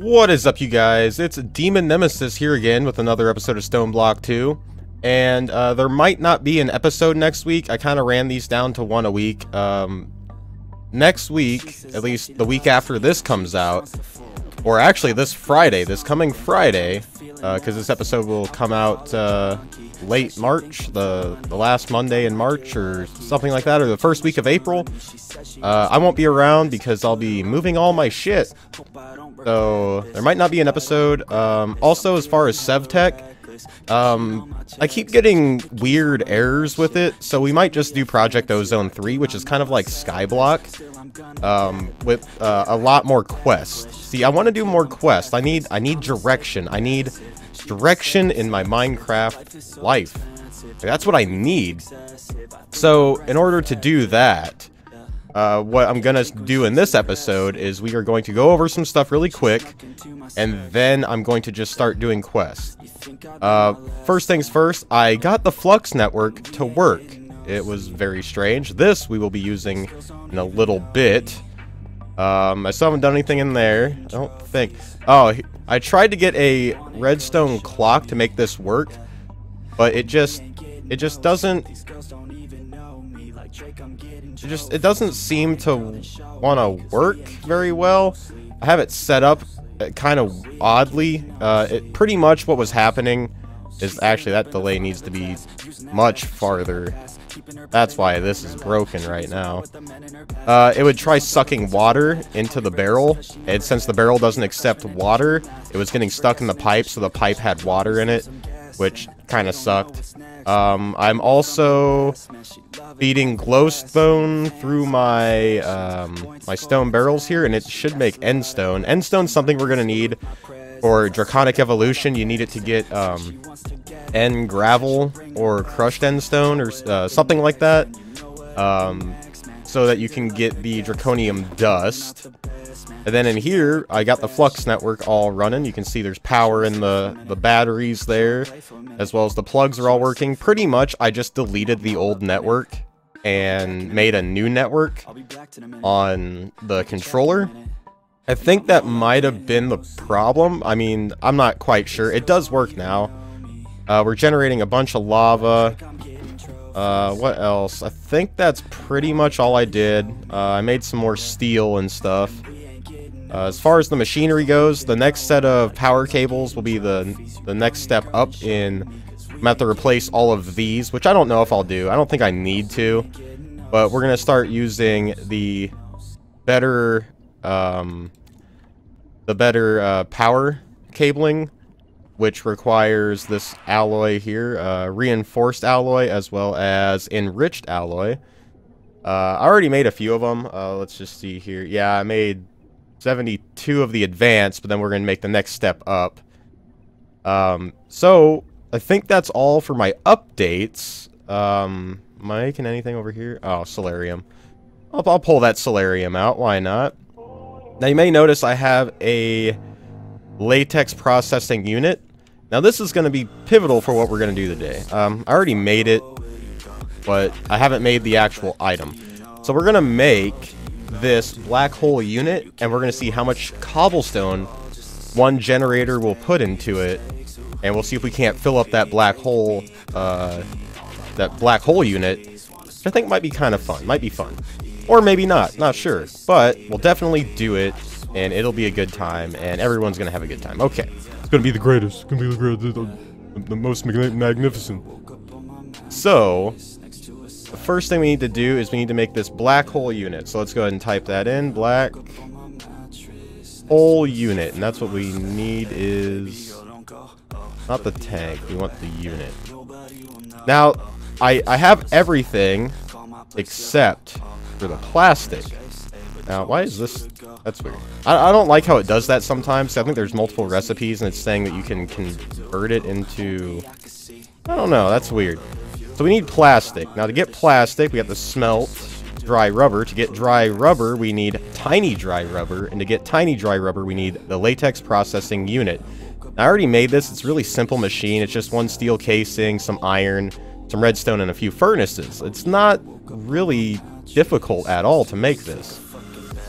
What is up, you guys? It's Demon Nemesis here again with another episode of Stone Block 2. And there might not be an episode next week. I kind of ran these down to one a week. Next week, at least the week after this comes out, or actually this Friday, this coming Friday, because this episode will come out late March, the last Monday in March or something like that, or the first week of April. I won't be around because I'll be moving all my shit, so there might not be an episode. Also, as far as SevTech, I keep getting weird errors with it, so we might just do Project Ozone 3, which is kind of like Skyblock, with a lot more quests. See, I want to do more quests. I need direction. I need direction in my Minecraft life. That's what I need. So, in order to do that, what I'm gonna do in this episode is we are going to go over some stuff really quick, and then I'm going to just start doing quests. First things first, I got the Flux Network to work. It was very strange. This we will be using in a little bit. I still haven't done anything in there, I don't think. Oh, I tried to get a redstone clock to make this work, but it just doesn't... It doesn't seem to want to work very well. I have it set up kind of oddly. Pretty much what was happening is actually that delay needs to be much farther. That's why this is broken right now. It would try sucking water into the barrel, and since the barrel doesn't accept water, it was getting stuck in the pipe, so the pipe had water in it, which kind of sucked. I'm also feeding glowstone through my my stone barrels here, and it should make endstone. Endstone's something we're gonna need for Draconic Evolution. You need it to get end gravel or crushed endstone or something like that, so that you can get the Draconium dust. And then in here, I got the Flux Network all running. You can see there's power in the batteries there, as well as the plugs are all working. Pretty much, I just deleted the old network and made a new network on the controller. I think that might have been the problem. I mean, I'm not quite sure. It does work now. We're generating a bunch of lava. What else? I think that's pretty much all I did. I made some more steel and stuff. As far as the machinery goes, the next set of power cables will be the next step up in... I'm going to have to replace all of these, which I don't know if I'll do. I don't think I need to. But we're going to start using the better... power cabling, which requires this alloy here, reinforced alloy as well as enriched alloy. I already made a few of them. Let's just see here. Yeah, I made 72 of the advanced, but then we're going to make the next step up. So I think that's all for my updates. Am I making anything over here? Oh, Solarium. I'll pull that Solarium out. Why not? Now, you may notice I have a latex processing unit. Now, this is going to be pivotal for what we're going to do today. I already made it, but I haven't made the actual item. So we're going to make this black hole unit, and we're going to see how much cobblestone one generator will put into it, and we'll see if we can't fill up that black hole unit, which I think might be kind of fun. Might be fun. Or maybe not, not sure, but we'll definitely do it, and it'll be a good time, and everyone's gonna have a good time. Okay. It's gonna be the greatest, it's gonna be the greatest, the most magnificent. So, the first thing we need to do is we need to make this black hole unit. So let's go ahead and type that in, black hole unit, and that's what we need is, not the tank, we want the unit. Now, I have everything except for the plastic. Now, why is this? That's weird. I don't like how it does that sometimes. I think there's multiple recipes and it's saying that you can convert it into... I don't know, that's weird. So we need plastic. Now, to get plastic, we have to smelt dry rubber. To get dry rubber, we need tiny dry rubber. And to get tiny dry rubber, we need the latex processing unit. Now, I already made this. It's a really simple machine. It's just one steel casing, some iron, some redstone, and a few furnaces. It's not really difficult at all to make this.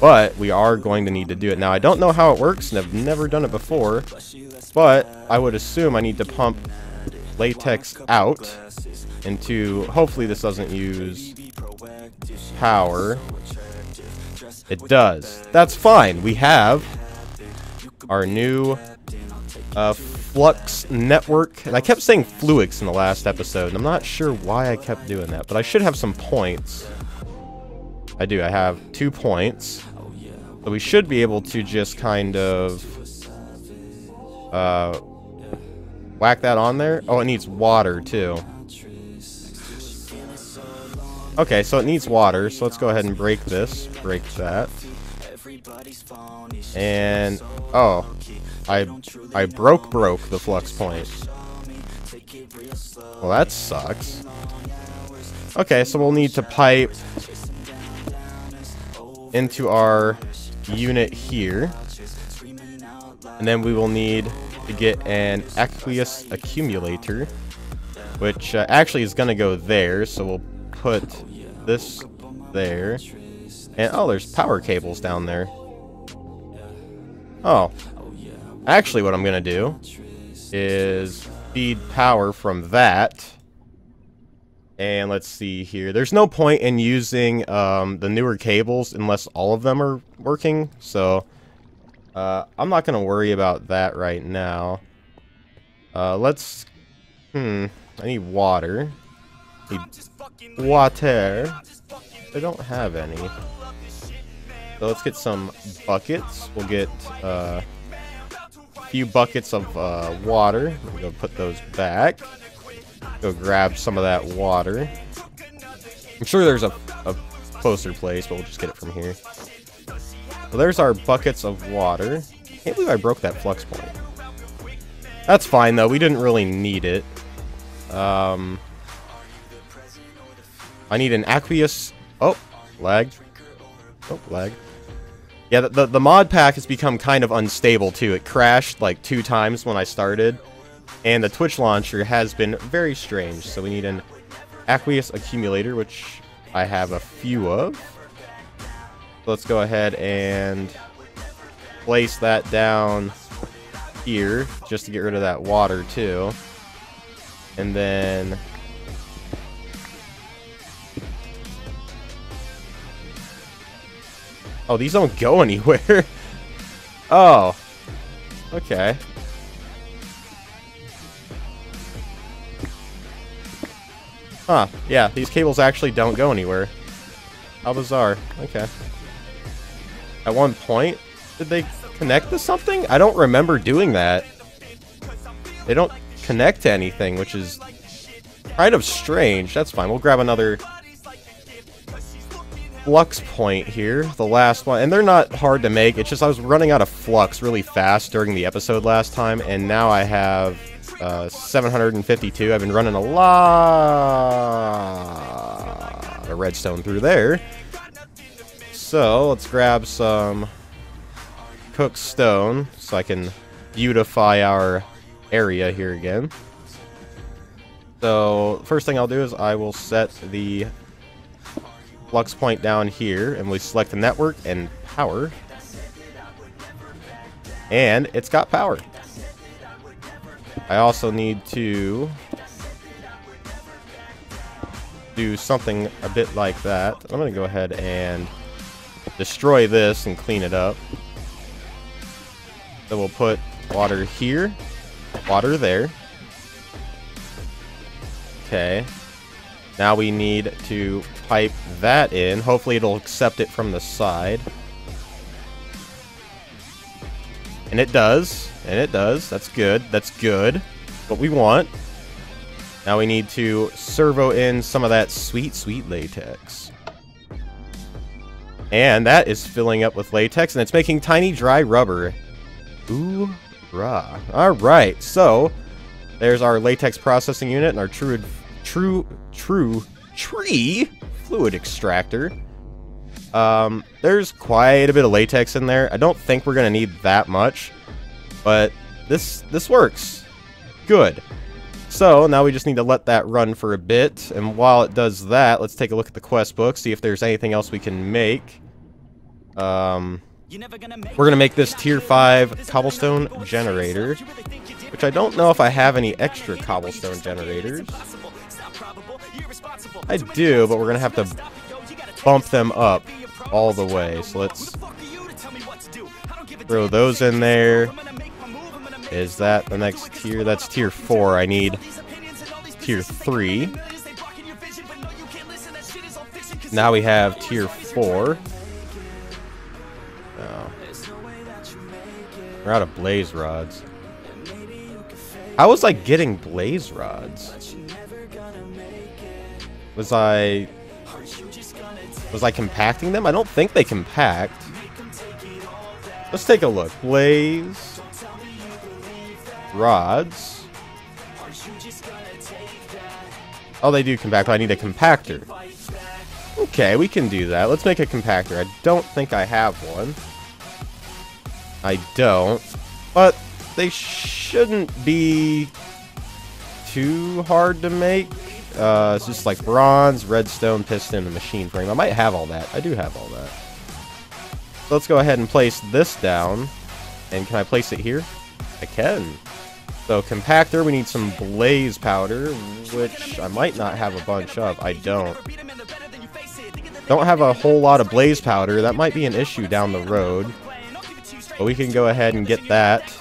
But we are going to need to do it. Now, I don't know how it works, and I've never done it before, but I would assume I need to pump latex out into... Hopefully this doesn't use power. It does. That's fine. We have our new Flux Network. And I kept saying Fluix in the last episode, and I'm not sure why I kept doing that, but I should have some points. I do. I have 2 points. So we should be able to just kind of whack that on there. Oh, it needs water, too. Okay, so it needs water. So let's go ahead and break this. Break that. And... oh. I broke the flux point. Well, that sucks. Okay, so we'll need to pipe into our unit here, and then we will need to get an aqueous accumulator, which actually is going to go there, so we'll put this there, and oh, there's power cables down there. Oh, actually what I'm going to do is feed power from that. And let's see here. There's no point in using the newer cables unless all of them are working. So I'm not going to worry about that right now. Let's... I need water. I don't have any. So let's get some buckets. We'll get a few buckets of water. We're going to put those back. Go grab some of that water. I'm sure there's a closer place, but we'll just get it from here. Well, there's our buckets of water. Can't believe I broke that flux point. That's fine, though. We didn't really need it. I need an aqueous... oh, lag. Oh, lag. Yeah, the mod pack has become kind of unstable, too. It crashed, like, 2 times when I started. And the Twitch launcher has been very strange, so we need an aqueous accumulator, which I have a few of. So let's go ahead and place that down here, just to get rid of that water, too. And then... oh, these don't go anywhere. Oh. Okay. Huh, yeah, these cables actually don't go anywhere. How bizarre. Okay. At one point, did they connect to something? I don't remember doing that. They don't connect to anything, which is kind of strange. That's fine. We'll grab another flux point here, the last one. And they're not hard to make. It's just I was running out of flux really fast during the episode last time, and now I have... 752. I've been running a lot of redstone through there. So let's grab some cooked stone so I can beautify our area here again. So first thing I'll do is I will set the flux point down here, and we select the network and power. And it's got power. I also need to do something a bit like that. I'm going to go ahead and destroy this and clean it up. So we'll put water here, water there. Okay. Now we need to pipe that in. Hopefully it'll accept it from the side. And it does. And it does. That's good. That's good. What we want. Now we need to servo in some of that sweet, sweet latex. And that is filling up with latex, and it's making tiny dry rubber. Ooh, rah. Alright, so there's our latex processing unit and our tree fluid extractor. There's quite a bit of latex in there. I don't think we're going to need that much, but this works. Good. So now we just need to let that run for a bit, and while it does that, let's take a look at the quest book, see if there's anything else we can make. We're gonna make this tier 5 cobblestone generator, which I don't know if I have any extra cobblestone generators. I do, but we're gonna have to bump them up all the way. So let's throw those in there. Is that the next tier? That's tier 4. I need tier 3. Now we have tier 4. Oh. We're out of blaze rods. How was I getting blaze rods? Was I compacting them? I don't think they compact. Let's take a look. Blaze rods. Oh, they do compact. I need a compactor. Okay, we can do that. Let's make a compactor. I don't think I have one. I don't. But they shouldn't be too hard to make. It's just like bronze, redstone, piston, and machine frame. I might have all that. I do have all that. So let's go ahead and place this down. And can I place it here? I can. So compactor, we need some blaze powder, which I might not have a bunch of. I don't. Don't have a whole lot of blaze powder. That might be an issue down the road. But we can go ahead and get that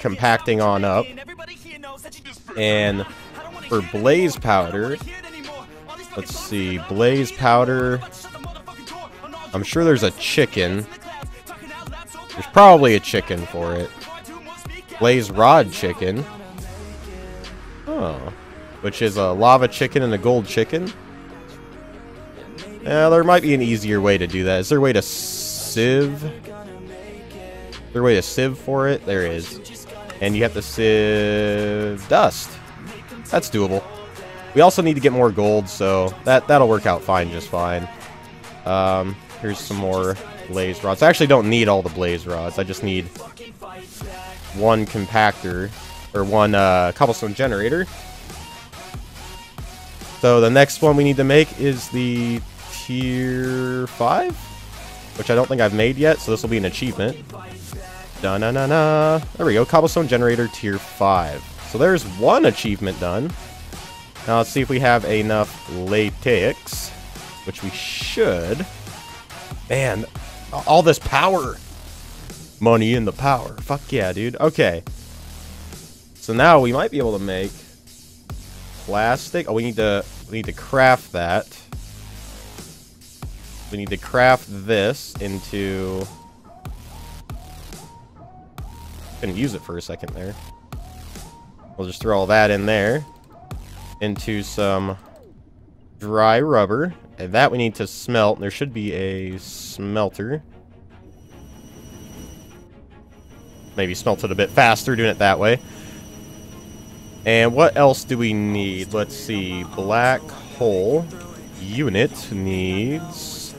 compacting on up. And for blaze powder, let's see, blaze powder, I'm sure there's a chicken. There's probably a chicken for it. Blaze rod chicken. Oh. Which is a lava chicken and a gold chicken. Yeah, there might be an easier way to do that. Is there a way to sieve? Is there a way to sieve for it? There is. And you have to sieve dust. That's doable. We also need to get more gold, so that'll work out fine, just fine. Here's some more blaze rods. I actually don't need all the blaze rods. I just need one compactor, or one cobblestone generator. So the next one we need to make is the tier 5, which I don't think I've made yet, so this will be an achievement. Da-na-na-na. There we go, cobblestone generator tier 5. So there's one achievement done. Now let's see if we have enough latex, which we should. Man, all this power. Money in the power. Fuck yeah, dude. Okay. So now we might be able to make plastic. Oh, we need to craft that. We need to craft this into... Couldn't use it for a second there. We'll just throw all that in there into some dry rubber, and that we need to smelt. There should be a smelter. Maybe smelt it a bit faster doing it that way. And what else do we need? Let's see. Black hole unit needs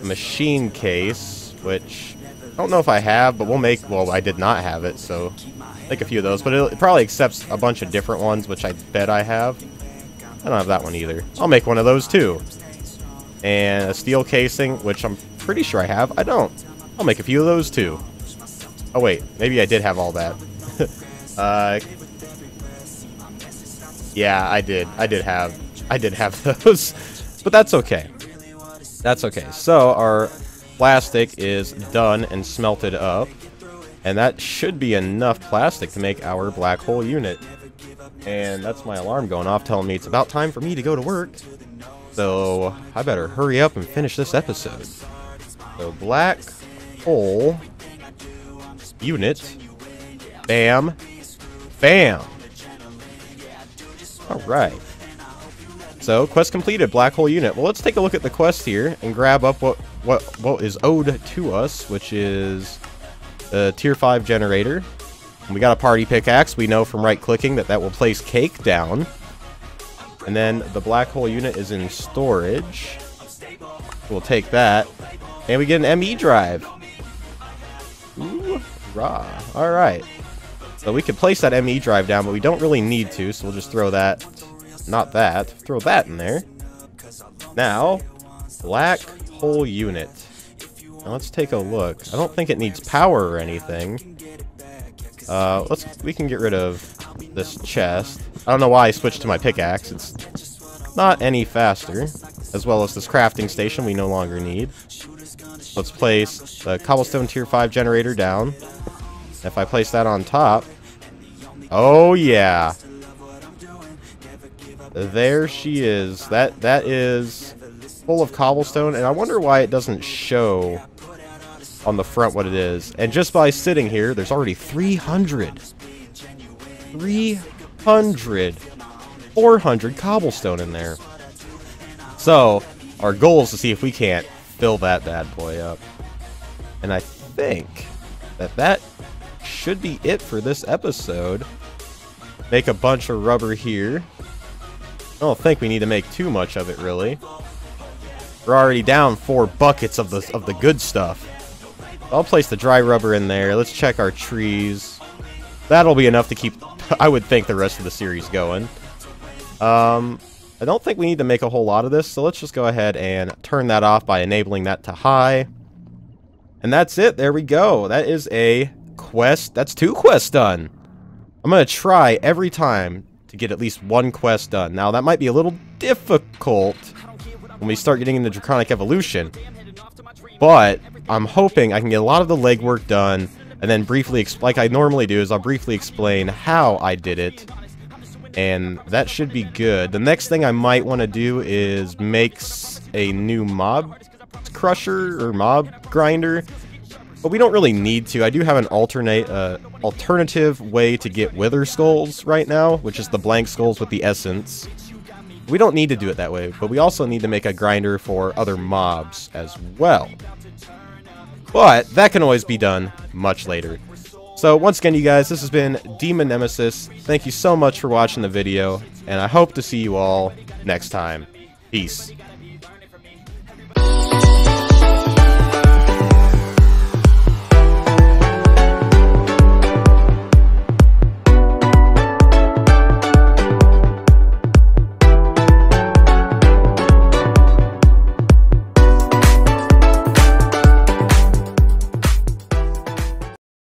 a machine case, which I don't know if I have, but we'll make... Well, I did not have it, so... Make a few of those, but it probably accepts a bunch of different ones, which I bet I have. I don't have that one either. I'll make one of those too. And a steel casing, which I'm pretty sure I have. I don't. I'll make a few of those too. Oh wait, maybe I did have all that. Yeah, I did have those. But that's okay. That's okay. So our plastic is done and smelted up. And that should be enough plastic to make our black hole unit. And that's my alarm going off telling me it's about time for me to go to work. So I better hurry up and finish this episode. So black hole unit. Bam. Bam. Alright. So quest completed, black hole unit. Well, let's take a look at the quest here and grab up what is owed to us, which is... tier 5 generator. We got a party pickaxe. We know from right-clicking that will place cake down. And then the black hole unit is in storage. We'll take that. And we get an ME drive. Ooh, rah. Alright. So we could place that ME drive down, but we don't really need to, so we'll just throw that... Not that. Throw that in there. Now, black Hole Unit. Now let's take a look. I don't think it needs power or anything. We can get rid of this chest. I don't know why I switched to my pickaxe. It's not any faster. As well as this crafting station we no longer need. Let's place the cobblestone tier 5 generator down. If I place that on top... Oh yeah! There she is. That is full of cobblestone, and I wonder why it doesn't show on the front what it is. And just by sitting here, there's already 300. 400 cobblestone in there. So, our goal is to see if we can't fill that bad boy up. And I think that should be it for this episode. Make a bunch of rubber here. I don't think we need to make too much of it, really. We're already down 4 buckets of the good stuff. I'll place the dry rubber in there. Let's check our trees. That'll be enough to keep, I would think, the rest of the series going. I don't think we need to make a whole lot of this, so let's just go ahead and turn that off by enabling that to high. And that's it. There we go. That is a quest. That's 2 quests done. I'm going to try every time to get at least 1 quest done. Now, that might be a little difficult when we start getting into Draconic Evolution, but I'm hoping I can get a lot of the legwork done, and then briefly, like I normally do, is I'll briefly explain how I did it, and that should be good. The next thing I might want to do is make a new mob crusher or mob grinder, but we don't really need to. I do have an alternative way to get wither skulls right now, which is the blank skulls with the essence. We don't need to do it that way, but we also need to make a grinder for other mobs as well. But that can always be done much later. So once again, you guys, this has been Demon Nemesis. Thank you so much for watching the video, and I hope to see you all next time. Peace.